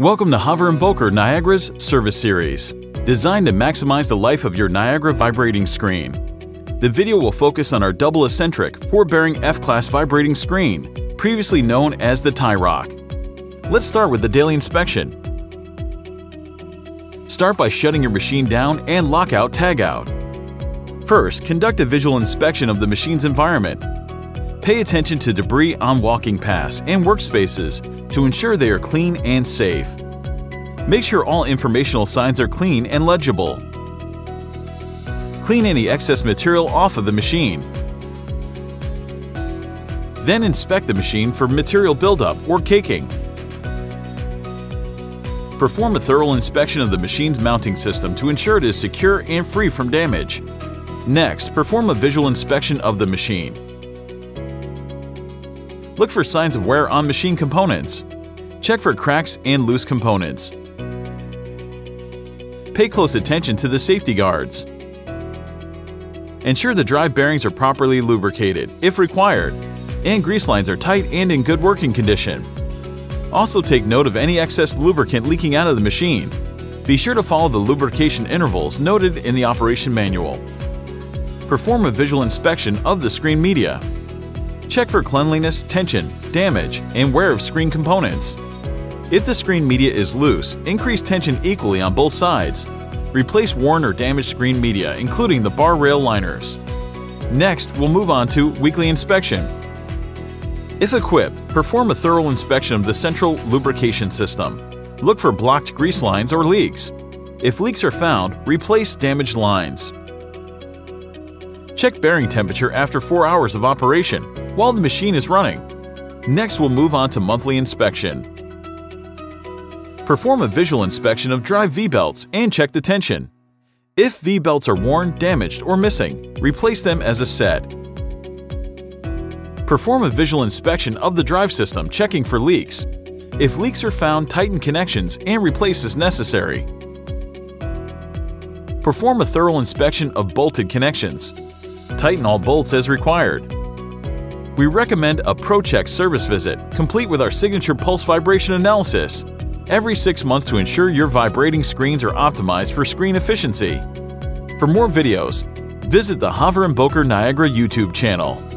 Welcome to Hover & Boker Niagara's service series, designed to maximize the life of your Niagara vibrating screen. The video will focus on our double eccentric, four-bearing F-class vibrating screen, previously known as the Tyrock. Let's start with the daily inspection. Start by shutting your machine down and lock out tag out. First, conduct a visual inspection of the machine's environment. Pay attention to debris on walking paths and workspaces to ensure they are clean and safe. Make sure all informational signs are clean and legible. Clean any excess material off of the machine. Then inspect the machine for material buildup or caking. Perform a thorough inspection of the machine's mounting system to ensure it is secure and free from damage. Next, perform a visual inspection of the machine. Look for signs of wear on machine components. Check for cracks and loose components. Pay close attention to the safety guards. Ensure the drive bearings are properly lubricated, if required, and grease lines are tight and in good working condition. Also take note of any excess lubricant leaking out of the machine. Be sure to follow the lubrication intervals noted in the operation manual. Perform a visual inspection of the screen media. Check for cleanliness, tension, damage, and wear of screen components. If the screen media is loose, increase tension equally on both sides. Replace worn or damaged screen media, including the bar rail liners. Next, we'll move on to weekly inspection. If equipped, perform a thorough inspection of the central lubrication system. Look for blocked grease lines or leaks. If leaks are found, replace damaged lines. Check bearing temperature after 4 hours of operation while the machine is running. Next, we'll move on to monthly inspection. Perform a visual inspection of drive V-belts and check the tension. If V-belts are worn, damaged, or missing, replace them as a set. Perform a visual inspection of the drive system, checking for leaks. If leaks are found, tighten connections and replace as necessary. Perform a thorough inspection of bolted connections. Tighten all bolts as required. We recommend a ProCheck service visit, complete with our signature pulse vibration analysis, every 6 months to ensure your vibrating screens are optimized for screen efficiency. For more videos, visit the Hover & Boker Niagara YouTube channel.